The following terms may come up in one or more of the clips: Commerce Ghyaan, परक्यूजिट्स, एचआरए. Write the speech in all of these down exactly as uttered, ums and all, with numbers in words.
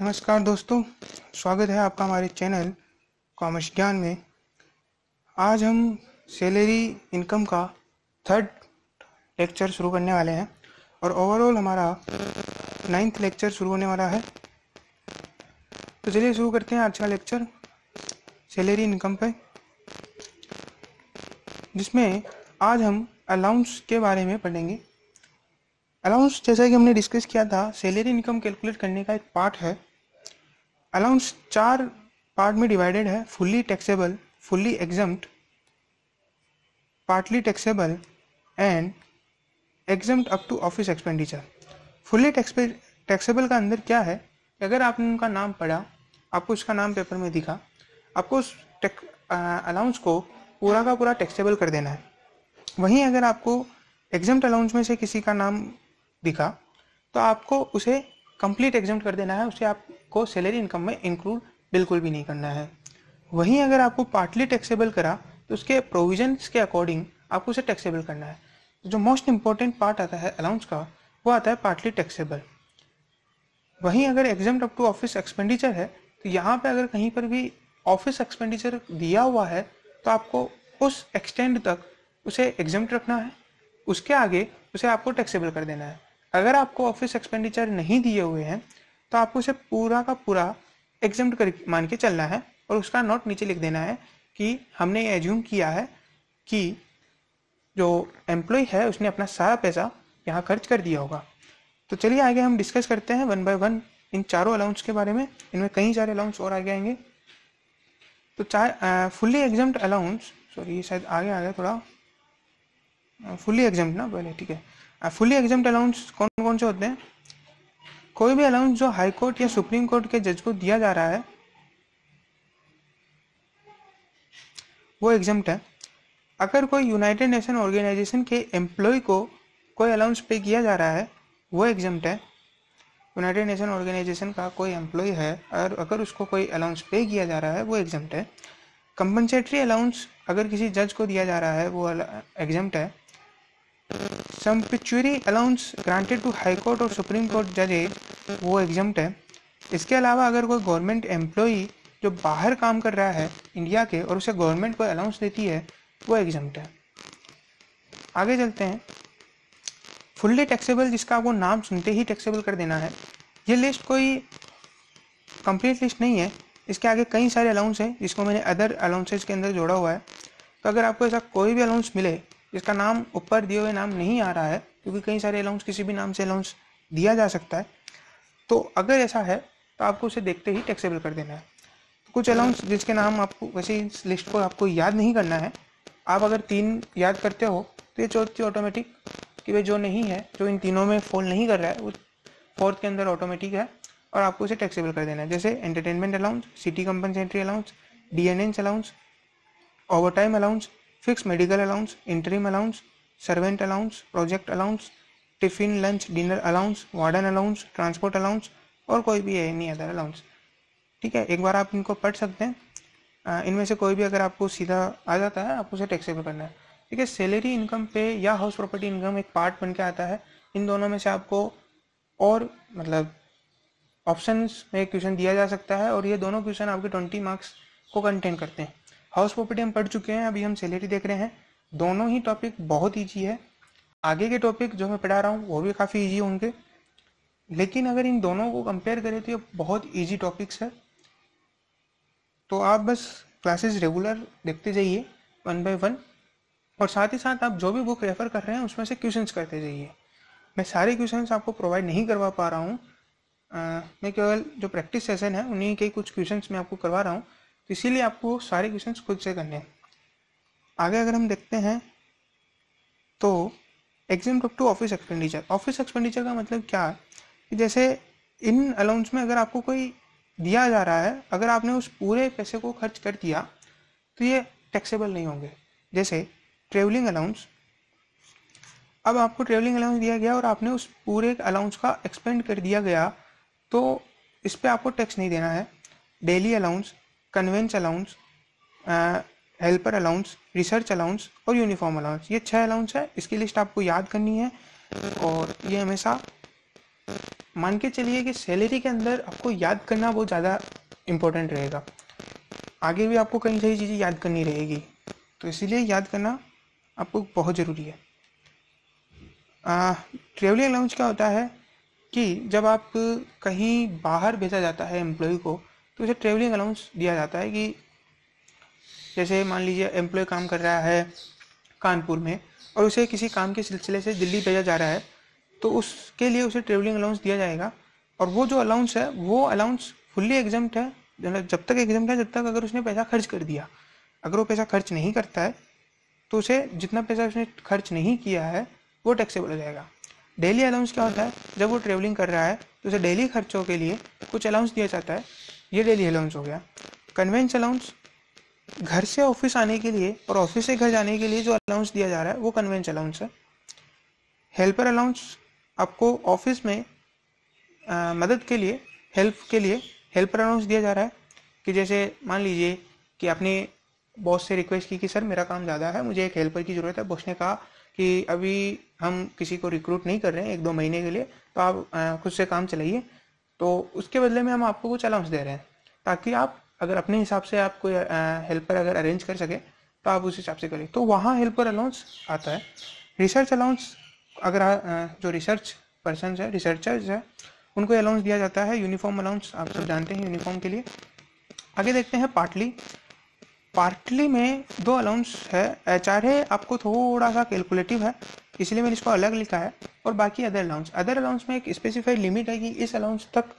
नमस्कार दोस्तों, स्वागत है आपका हमारे चैनल कॉमर्स ज्ञान में। आज हम सैलरी इनकम का थर्ड लेक्चर शुरू करने वाले हैं और ओवरऑल हमारा नाइन्थ लेक्चर शुरू होने वाला है। तो चलिए शुरू करते हैं आज का लेक्चर सैलरी इनकम पे, जिसमें आज हम अलाउंस के बारे में पढ़ेंगे। अलाउंस, जैसा कि हमने डिस्कस किया था, सैलरी इनकम कैलकुलेट करने का एक पार्ट है। अलाउंस चार पार्ट में डिवाइडेड है: fully taxable, fully exempt, partly taxable and exempt up to office expenditure. Fully taxable का अंदर क्या है कि अगर आपने उनका नाम पढ़ा, आपको उसका नाम पेपर में दिखा, आपको उस अलाउंस को पूरा का पूरा टैक्सेबल कर देना है। वहीं अगर आपको एग्जम्प्ट अलाउंस में से किसी का नाम दिखा तो आपको उसे कंप्लीट एग्जम्प्ट कर देना है, उसे आपको सैलरी इनकम में इंक्लूड बिल्कुल भी नहीं करना है। वहीं अगर आपको पार्टली टैक्सेबल करा तो उसके प्रोविजंस के अकॉर्डिंग आपको उसे टैक्सेबल करना है। जो मोस्ट इंपॉर्टेंट पार्ट आता है अलाउंस का, वो आता है पार्टली टैक्सेबल। वहीं अगर exempt up to office expenditure है तो यहाँ पर अगर कहीं पर भी ऑफिस एक्सपेंडिचर दिया हुआ है तो आपको उस एक्सटेंड तक उसे एग्जम्प्ट रखना है, उसके आगे उसे आपको टैक्सेबल कर देना है। अगर आपको ऑफिस एक्सपेंडिचर नहीं दिए हुए हैं तो आपको उसे पूरा का पूरा एग्जम्प्ट कर मान के चलना है और उसका नोट नीचे लिख देना है कि हमने ये एज्यूम किया है कि जो एम्प्लॉय है उसने अपना सारा पैसा यहाँ खर्च कर दिया होगा। तो चलिए आगे हम डिस्कस करते हैं वन बाय वन इन चारों अलाउंस के बारे में। इनमें कई सारे अलाउंस और आगे आएंगे। तो चार फुल्ली एग्जम्प्ट अलाउंस, सॉरी ये शायद आगे आ गया थोड़ा, फुली एग्जम्प्ट ना पहले, ठीक है। फुली एग्जम्प्ट अलाउंस कौन कौन से होते हैं? कोई भी अलाउंस जो हाई कोर्ट या सुप्रीम कोर्ट के जज को दिया जा रहा है वो एग्जम्प्ट है। अगर कोई यूनाइटेड नेशन ऑर्गेनाइजेशन के एम्प्लॉय को कोई अलाउंस पे किया जा रहा है वो एग्जम्प्ट है। यूनाइटेड नेशन ऑर्गेनाइजेशन का कोई एम्प्लॉय है और अगर उसको कोई अलाउंस पे किया जा रहा है वो एग्जम्प्ट है। कंपनसेटरी अलाउंस अगर किसी जज को दिया जा रहा है वो एग्जम्प्ट है। Sumptuary allowance granted to high court और सुप्रीम कोर्ट जजेज वो एग्जम्प्ट है। इसके अलावा अगर कोई गवर्नमेंट एम्प्लॉई जो बाहर काम कर रहा है इंडिया के और उसे गवर्नमेंट कोई अलाउंस देती है वो एग्जम्प्ट है। आगे चलते हैं फुल्ली टैक्सेबल, जिसका आपको नाम सुनते ही टैक्सेबल कर देना है। ये लिस्ट कोई कंप्लीट लिस्ट नहीं है, इसके आगे कई सारे अलाउंस हैं जिसको मैंने अदर अलाउंसेज के अंदर जोड़ा हुआ है। तो अगर आपको ऐसा कोई भी अलाउंस मिले जिसका नाम ऊपर दिए हुए नाम नहीं आ रहा है, क्योंकि कई सारे अलाउंस किसी भी नाम से अलाउंस दिया जा सकता है, तो अगर ऐसा है तो आपको उसे देखते ही टैक्सेबल कर देना है। कुछ अलाउंस जिसके नाम आपको वैसे इस लिस्ट को आपको याद नहीं करना है, आप अगर तीन याद करते हो तो ये चौथी ऑटोमेटिक कि भाई जो नहीं है, जो इन तीनों में फॉल नहीं कर रहा है, वो फोर्थ के अंदर ऑटोमेटिक है और आपको उसे टैक्सेबल कर देना है। जैसे entertainment allowance, city compensatory allowance, DNS allowance, overtime allowance, fix medical allowance, interim allowance, servant allowance, project allowance, tiffin lunch dinner allowance, warden allowance, transport allowance और कोई भी एनी अदर अलाउंस, ठीक है। एक बार आप इनको पढ़ सकते हैं, इनमें से कोई भी अगर आपको सीधा आ जाता है आपको उसे टैक्सेबल करना है, ठीक है। सैलरी इनकम पे या हाउस प्रॉपर्टी इनकम एक पार्ट बन के आता है। इन दोनों में से आपको और मतलब ऑप्शंस में क्वेश्चन दिया जा सकता है और ये दोनों क्वेश्चन आपके ट्वेंटी मार्क्स को कंटेन करते हैं। हाउस प्रॉपर्टी हम पढ़ चुके हैं, अभी हम सैलरी देख रहे हैं। दोनों ही टॉपिक बहुत ईजी है। आगे के टॉपिक जो मैं पढ़ा रहा हूँ वो भी काफ़ी ईजी होंगे, लेकिन अगर इन दोनों को कंपेयर करें तो ये बहुत ईजी टॉपिक्स है। तो आप बस क्लासेस रेगुलर देखते जाइए वन बाई वन और साथ ही साथ आप जो भी बुक रेफर कर रहे हैं उसमें से क्वेश्चंस करते जाइए। मैं सारे क्वेश्चंस आपको प्रोवाइड नहीं करवा पा रहा हूँ, Uh, मैं केवल जो प्रैक्टिस सेशन है उन्हीं के कुछ क्वेश्चंस मैं आपको करवा रहा हूँ, तो इसीलिए आपको सारे क्वेश्चंस खुद से करने हैं। आगे अगर हम देखते हैं तो exempt up to office expenditure. Office expenditure का मतलब क्या है कि जैसे इन अलाउंस में अगर आपको कोई दिया जा रहा है, अगर आपने उस पूरे पैसे को खर्च कर दिया तो ये टैक्सेबल नहीं होंगे। जैसे ट्रेवलिंग अलाउंस, अब आपको ट्रेवलिंग अलाउंस दिया गया और आपने उस पूरे अलाउंस का एक्सपेंड कर दिया गया तो इस पे आपको टैक्स नहीं देना है। Daily allowance, conveyance allowance, helper allowance, research allowance और यूनिफॉर्म अलाउंस, ये छह अलाउंस है। इसकी लिस्ट आपको याद करनी है और ये हमेशा मान के चलिए कि सैलरी के अंदर आपको याद करना बहुत ज़्यादा इम्पोर्टेंट रहेगा। आगे भी आपको कई सारी चीज़ें याद करनी रहेगी, तो इसीलिए याद करना आपको बहुत ज़रूरी है। ट्रैवलिंग अलाउंस क्या होता है कि जब आप कहीं बाहर भेजा जाता है एम्प्लॉय को, तो उसे ट्रैवलिंग अलाउंस दिया जाता है। कि जैसे मान लीजिए एम्प्लॉय काम कर रहा है कानपुर में और उसे किसी काम के सिलसिले से दिल्ली भेजा जा रहा है, तो उसके लिए उसे ट्रैवलिंग अलाउंस दिया जाएगा। और वो जो अलाउंस है वो अलाउंस फुल्ली एग्जम्प्ट है, मतलब जब तक एग्जम्प्ट है, जब तक अगर उसने पैसा खर्च कर दिया। अगर वो पैसा खर्च नहीं करता है तो उसे जितना पैसा उसने खर्च नहीं किया है वो टैक्सेबल हो जाएगा। डेली अलाउंस क्या होता है, जब वो ट्रैवलिंग कर रहा है तो उसे डेली खर्चों के लिए कुछ अलाउंस दिया जाता है, ये डेली अलाउंस हो गया। कन्वेंस अलाउंस, घर से ऑफिस आने के लिए और ऑफिस से घर जाने के लिए जो अलाउंस दिया जा रहा है वो कन्वेंस अलाउंस है। हेल्पर अलाउंस, आपको ऑफिस में आ, मदद के लिए, हेल्प के लिए हेल्पर अलाउंस दिया जा रहा है। कि जैसे मान लीजिए कि आपने बॉस से रिक्वेस्ट की कि सर मेरा काम ज़्यादा है, मुझे एक हेल्पर की ज़रूरत है। बॉस ने कहा कि अभी हम किसी को रिक्रूट नहीं कर रहे हैं एक दो महीने के लिए, तो आप आ, खुद से काम चलाइए, तो उसके बदले में हम आपको कुछ अलाउंस दे रहे हैं ताकि आप अगर अपने हिसाब से आप कोई हेल्पर अगर अरेंज कर सके तो आप उस हिसाब से करें, तो वहाँ हेल्पर अलाउंस आता है। रिसर्च अलाउंस, अगर आ, जो रिसर्च पर्सन है, रिसर्चर्स है, उनको अलाउंस दिया जाता है। यूनिफॉर्म अलाउंस आप सब जानते हैं यूनिफॉर्म के लिए। आगे देखते हैं पार्टली। पार्टली में दो अलाउंस है। एचआरए आपको थोड़ा सा कैलकुलेटिव है इसलिए मैंने इसको अलग लिखा है, और बाकी अदर अलाउंस। अदर अलाउंस में एक स्पेसिफाइड लिमिट है कि इस अलाउंस तक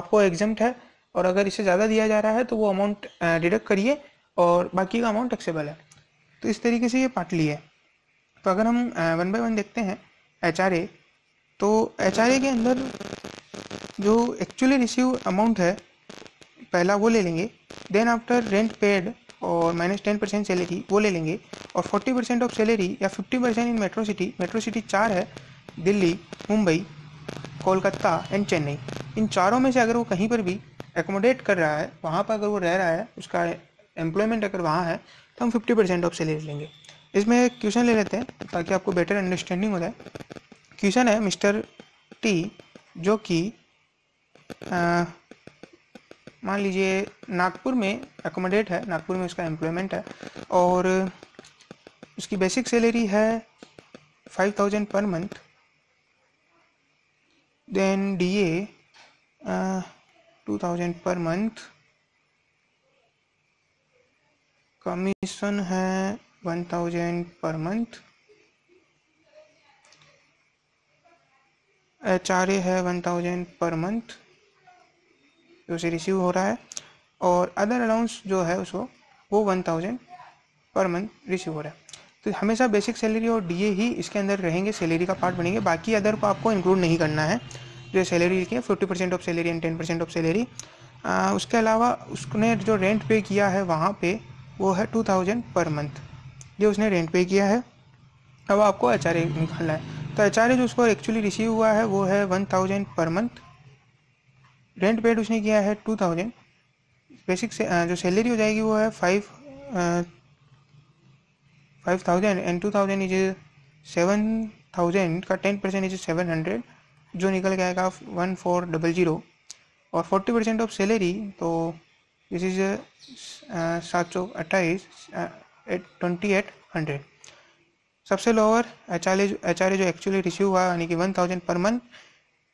आपको एग्जम्प्ट है, और अगर इससे ज़्यादा दिया जा रहा है तो वो अमाउंट डिडक्ट करिए और बाकी का अमाउंट टैक्सेबल है। तो इस तरीके से ये पार्टली है। तो अगर हम वन बाय वन देखते हैं एचआरए, तो एचआरए के अंदर जो एक्चुअली रिसीव अमाउंट है पहला वो ले लेंगे, देन आफ्टर रेंट पेड और माइनस टेन परसेंट सैलरी वो ले लेंगे, और फोर्टी परसेंट ऑफ सैलरी या fifty percent in metro city. Metro city चार है, दिल्ली, मुंबई, कोलकाता एंड चेन्नई। इन चारों में से अगर वो कहीं पर भी एकोमोडेट कर रहा है, वहाँ पर अगर वो रह रहा है, उसका एम्प्लॉयमेंट अगर वहाँ है, तो हम फिफ्टी परसेंट ऑफ सैलरी लेंगे। इसमें एक क्वेश्चन ले लेते हैं ताकि आपको बेटर अंडरस्टैंडिंग हो जाए। क्वेश्चन है मिस्टर टी, जो कि मान लीजिए नागपुर में एकोमोडेट है, नागपुर में उसका एम्प्लॉयमेंट है, और उसकी बेसिक सैलरी है five thousand per month, then D A two thousand per month, commission है one thousand per month, H R A है वन थाउजेंड पर मंथ जो से रिसीव हो रहा है, और अदर अलाउंस जो है उसको वो one thousand per month receive हो रहा है। तो हमेशा बेसिक सैलरी और डी ए ही इसके अंदर रहेंगे, सैलरी का पार्ट बनेंगे, बाकी अदर को आपको इंक्लूड नहीं करना है। जो सैलरी लिखी है fifty percent of salary and ten percent of salary. उसके अलावा उसने जो रेंट पे किया है वहाँ पे वो है टू थाउजेंड पर मंथ, जो उसने रेंट पे किया है। अब आपको एच आर ए निकालना है, तो एच आर ए जो उसको एक्चुअली रिसीव हुआ है वो है one thousand per month, rent paid उसने किया है टू थाउजेंड, बेसिक से जो सैलरी हो जाएगी वो है five five thousand and two thousand is seven thousand का ten percent is seven hundred जो निकल के आएगा वन फोर डबल ज़ीरो, और फोर्टी परसेंट ऑफ सैलरी तो दिस इज सात सौ अट्ठाईस एट ट्वेंटी एट हंड्रेड। सबसे lower H R H R जो एक्चुअली रिसीव हुआ यानी कि वन थाउजेंड पर मंथ।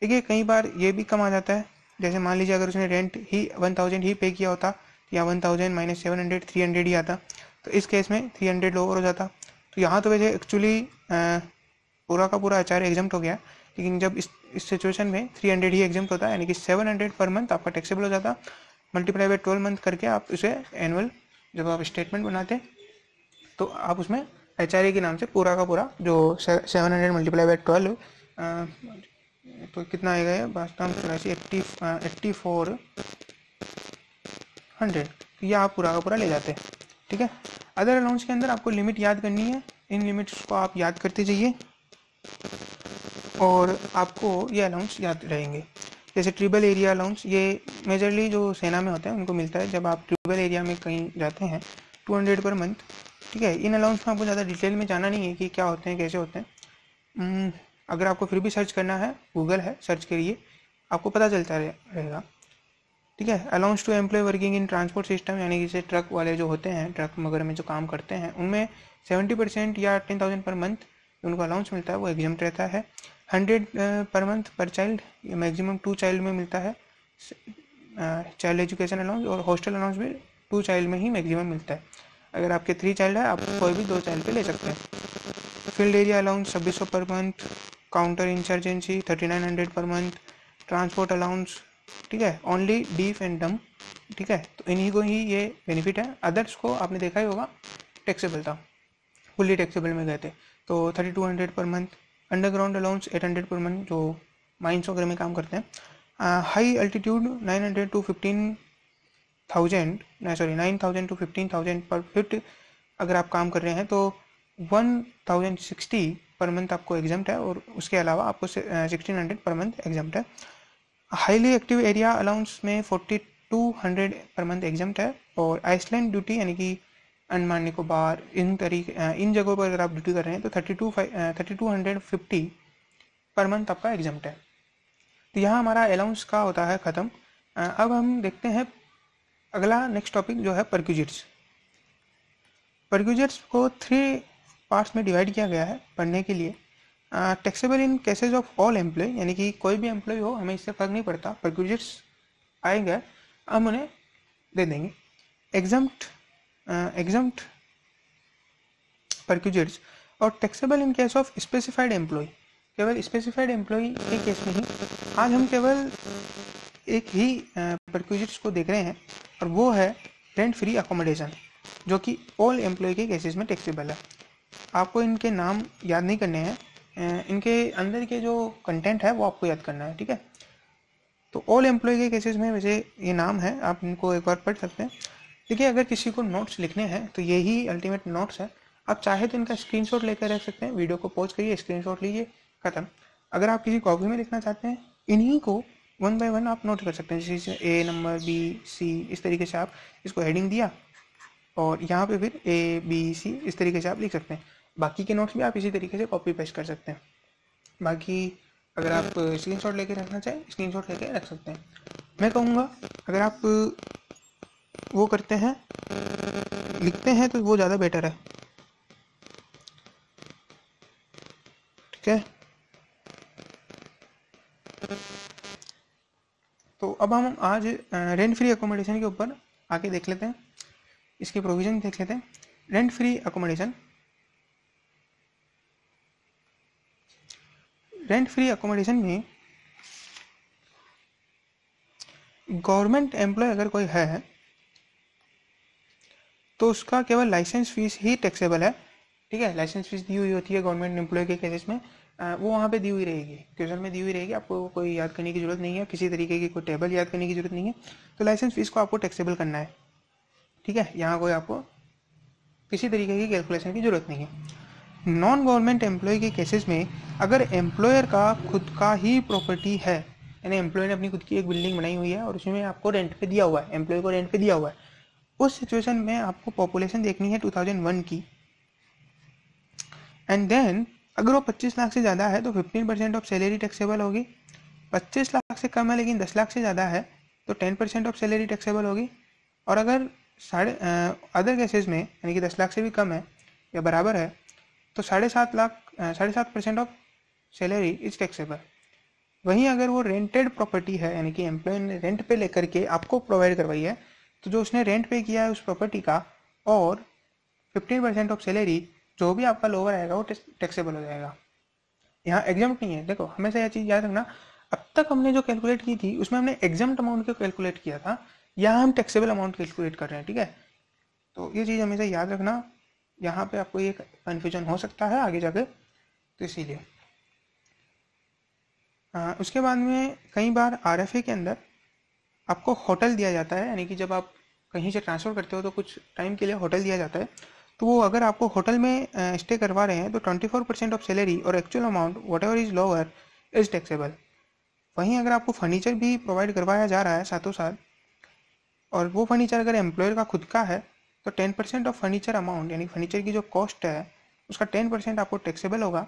देखिए कई बार ये भी कम आ जाता है, जैसे मान लीजिए अगर उसने रेंट ही वन थाउजेंड ही पे किया होता या one thousand minus seven hundred three hundred ही आता, तो इस केस में थ्री हंड्रेड लोअर हो जाता। तो यहाँ तो वैसे एक्चुअली पूरा का पूरा एच आर एग्जम्प्ट हो गया, लेकिन जब इस इस सिचुएशन में थ्री हंड्रेड ही एग्जम्प्ट होता है यानी कि सेवन हंड्रेड पर मंथ आपका टैक्सेबल हो जाता। मल्टीप्लाई बाई ट्वेल्व मंथ करके आप उसे एनुअल जब आप स्टेटमेंट बनाते तो आप उसमें एच आर ए के नाम से पूरा का पूरा जो seven hundred multiply by twelve तो कितना आएगा ये वास्तव में चौरासी एट्टी एट्टी फोर हंड्रेड, ये आप पूरा का पूरा ले जाते हैं। ठीक है, अदर अलाउंस के अंदर आपको लिमिट याद करनी है, इन लिमिट्स को आप याद करते जाइए और आपको ये अलाउंस याद रहेंगे। जैसे ट्रिबल एरिया अलाउंस, ये मेजरली जो सेना में होते हैं उनको मिलता है जब आप ट्रिबल एरिया में कहीं जाते हैं, टू हंड्रेड पर मंथ। ठीक है, इन अलाउंस में आपको ज़्यादा डिटेल में जाना नहीं है कि क्या होते हैं कैसे होते हैं। अगर आपको फिर भी सर्च करना है, गूगल है, सर्च करिए आपको पता चलता रहेगा। ठीक है। Allowance to employ working in transport system, यानी कि जैसे ट्रक वाले जो होते हैं, ट्रक वगैरह में जो काम करते हैं, उनमें सेवेंटी परसेंट या टेन थाउजेंड पर मंथ उनको अलाउंस मिलता है, वो एग्जाम्ट रहता है। हंड्रेड पर मंथ पर चाइल्ड, मैक्सिमम टू चाइल्ड में मिलता है चाइल्ड एजुकेशन अलाउंस, और हॉस्टल अलाउंस भी टू चाइल्ड में ही मैक्सिमम मिलता है। अगर आपके थ्री चाइल्ड है, आप कोई भी दो चाइल्ड पे ले सकते हैं। फील्ड एरिया अलाउंस छब्बीस सौ पर मंथ, counter insurgency thirty nine hundred per month, transport allowance, ठीक है, ओनली डीफ एंड डम, ठीक है। तो इन्हीं को ही ये बेनिफिट है, अदर्स को आपने देखा ही होगा टैक्सेबल था, फुल्ली टैक्सेबल में गए थे। तो thirty two hundred per month, underground allowance eight hundred per month जो माइंस वगैरह में काम करते हैं, high altitude nine hundred to fifteen thousand ना sorry nine thousand to fifteen thousand per feet अगर आप काम कर रहे हैं तो one thousand sixty per month आपको एग्जाम्ट है, और उसके अलावा आपको sixteen hundred per month exempt है। हाईली एक्टिव एरिया अलाउंस में forty to hundred per month exempt है, और आइसलैंड ड्यूटी यानी कि अंडमान निकोबार इन तरीके इन जगहों पर अगर आप ड्यूटी कर रहे हैं तो thirty two five thirty two hundred fifty per month आपका एग्जाम्ट है। तो यहाँ हमारा अलाउंस का होता है ख़त्म। अब हम देखते हैं अगला नेक्स्ट टॉपिक जो है परक्यूजिट्स। परक्यूजिट्स को थ्री पार्ट्स में डिवाइड किया गया है पढ़ने के लिए। Taxable in cases of all employ, यानी कि कोई भी एम्प्लॉय हो, हमें इससे फ़र्क नहीं पड़ता, परक्यूजिट्स आएंगे हम उन्हें दे देंगे। एग्जम्प्ट एग्जम्प्ट परक्यूजिट्स और taxable in case of specified employ, केवल स्पेसिफाइड एम्प्लॉय के केस में ही। आज हम केवल एक ही परक्यूजिट्स को देख रहे हैं, और वो है रेंट फ्री अकोमोडेशन, जो कि ऑल एम्प्लॉय के केसेस में टैक्सेबल है। आपको इनके नाम याद नहीं करने हैं, इनके अंदर के जो कंटेंट है वो आपको याद करना है, ठीक है। तो ऑल एम्प्लॉय के केसेस में वैसे ये नाम है, आप इनको एक बार पढ़ सकते हैं। देखिए, अगर किसी को नोट्स लिखने हैं तो यही अल्टीमेट नोट्स है, आप चाहे तो इनका स्क्रीनशॉट लेकर रख सकते हैं, वीडियो को पॉज करिए, स्क्रीनशॉट लीजिए, खत्म। अगर आप किसी कॉपी में लिखना चाहते हैं, इन्हीं को वन बाय वन आप नोट कर सकते हैं, जैसे ए नंबर बी सी, इस तरीके से आप इसको हेडिंग दिया और यहाँ पे फिर ए बी सी इस तरीके से आप लिख सकते हैं। बाकी के नोट्स भी आप इसी तरीके से कॉपी पेस्ट कर सकते हैं। बाकी अगर आप स्क्रीनशॉट लेके रखना चाहें, स्क्रीनशॉट लेके रख सकते हैं। मैं कहूँगा अगर आप वो करते हैं, लिखते हैं, तो वो ज़्यादा बेटर है, ठीक है। तो अब हम आज रेंट फ्री अकोमोडेशन के ऊपर आके देख लेते हैं, इसके प्रोविजन देख लेते हैं। Rent free accommodation rent free accommodation में गवर्नमेंट एम्प्लॉय अगर कोई है तो उसका केवल लाइसेंस फीस ही टैक्सेबल है, ठीक है। लाइसेंस फीस दी हुई होती है गवर्नमेंट एम्प्लॉय के केसेस में, वो वहाँ पे दी हुई रहेगी, क्वेश्चन में दी हुई रहेगी, आपको कोई याद करने की जरूरत नहीं है, किसी तरीके की कोई टेबल याद करने की जरूरत नहीं है। तो लाइसेंस फीस को आपको टैक्सेबल करना है, ठीक है। यहाँ कोई आपको किसी तरीके की कैलकुलेशन की जरूरत नहीं है। नॉन गवर्नमेंट एम्प्लॉय के केसेस में अगर एम्प्लॉयर का खुद का ही प्रॉपर्टी है, यानी एम्प्लॉय ने अपनी खुद की एक बिल्डिंग बनाई हुई है और उसमें आपको रेंट पे दिया हुआ है, एम्प्लॉय को रेंट पे दिया हुआ है, उस सिचुएशन में आपको पॉपुलेशन देखनी है टू थाउजेंड वन की, एंड देन अगर वो पच्चीस लाख से ज़्यादा है तो fifteen percent of salary taxable होगी। पच्चीस लाख से कम है लेकिन दस लाख से ज़्यादा है तो ten percent of salary taxable होगी। और अगर साढ़े अदर केसेस में, यानी कि दस लाख से भी कम है या बराबर है, तो साढ़े सात लाख साढ़े सात percent of salary is taxable. वहीं अगर वो रेंटेड प्रॉपर्टी है, यानी कि एम्प्लॉय ने रेंट पे लेकर के आपको प्रोवाइड करवाई है, तो जो उसने रेंट पे किया है उस प्रॉपर्टी का और फिफ्टीन परसेंट ऑफ सैलरी जो भी आपका लोअर आएगा वो टैक्सेबल हो जाएगा। यहाँ एग्जम्प्ट नहीं है। देखो, हमेशा यह चीज़ याद रखना, अब तक हमने जो कैलकुलेट की थी उसमें हमने एग्जम्प्ट अमाउंट को कैलकुलेट किया था, यहाँ हम टैक्सेबल अमाउंट कैलकुलेट कर रहे हैं, ठीक है। तो ये चीज़ हमेशा याद रखना, यहाँ पे आपको ये कन्फ्यूजन हो सकता है आगे जाके, तो इसीलिए। उसके बाद में कई बार आर एफ ए के अंदर आपको होटल दिया जाता है, यानी कि जब आप कहीं से ट्रांसफ़र करते हो तो कुछ टाइम के लिए होटल दिया जाता है, तो वो अगर आपको होटल में स्टे करवा रहे हैं तो twenty four percent of salary और actual amount whatever is lower is taxable. वहीं अगर आपको फर्नीचर भी प्रोवाइड करवाया जा रहा है साथों साथ, और वो फर्नीचर अगर एम्प्लॉयर का खुद का है तो ten percent of furniture amount, यानी फर्नीचर की जो कॉस्ट है उसका टेन परसेंट आपको टैक्सेबल होगा।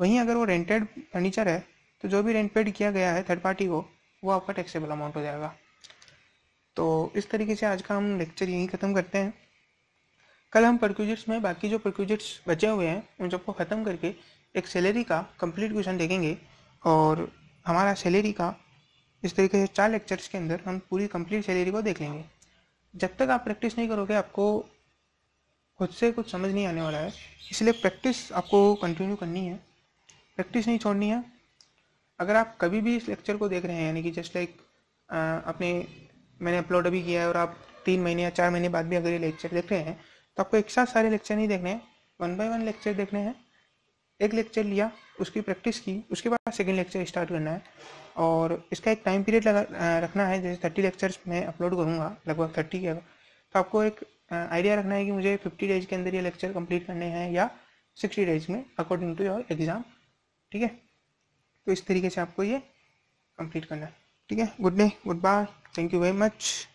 वहीं अगर वो रेंटेड फर्नीचर है तो जो भी रेंट पेड किया गया है थर्ड पार्टी को वो आपका टैक्सेबल अमाउंट हो जाएगा। तो इस तरीके से आज का हम लेक्चर यहीं ख़त्म करते हैं। कल हम परक्यूजिट्स में बाकी जो परक्यूजिट्स बचे हुए हैं उन सबको ख़त्म करके एक सैलरी का कंप्लीट क्वेश्चन देखेंगे, और हमारा सैलरी का इस तरीके से चार लेक्चर्स के अंदर हम पूरी कंप्लीट सैलरी को देख लेंगे। जब तक आप प्रैक्टिस नहीं करोगे आपको खुद से कुछ समझ नहीं आने वाला है, इसलिए प्रैक्टिस आपको कंटिन्यू करनी है, प्रैक्टिस नहीं छोड़नी है। अगर आप कभी भी इस लेक्चर को देख रहे हैं, यानी कि जस्ट लाइक अपने मैंने अपलोड अभी किया है और आप तीन महीने या चार महीने बाद भी अगर ये लेक्चर देख रहे हैं, तो आपको एक साथ सारे लेक्चर नहीं देखने हैं, वन बाय वन लेक्चर देखने हैं। एक लेक्चर लिया, उसकी प्रैक्टिस की, उसके बाद सेकेंड लेक्चर स्टार्ट करना है, और इसका एक टाइम पीरियड लगा रखना है। जैसे थर्टी लेक्चर्स मैं अपलोड करूँगा, लगभग थर्टी के, तो आपको एक आइडिया रखना है कि मुझे फिफ्टी डेज के अंदर ये लेक्चर कंप्लीट करने हैं या सिक्सटी डेज में, अकॉर्डिंग टू योर एग्ज़ाम। ठीक है, तो इस तरीके से आपको ये कंप्लीट करना है। ठीक है, good day, goodbye, thank you very much.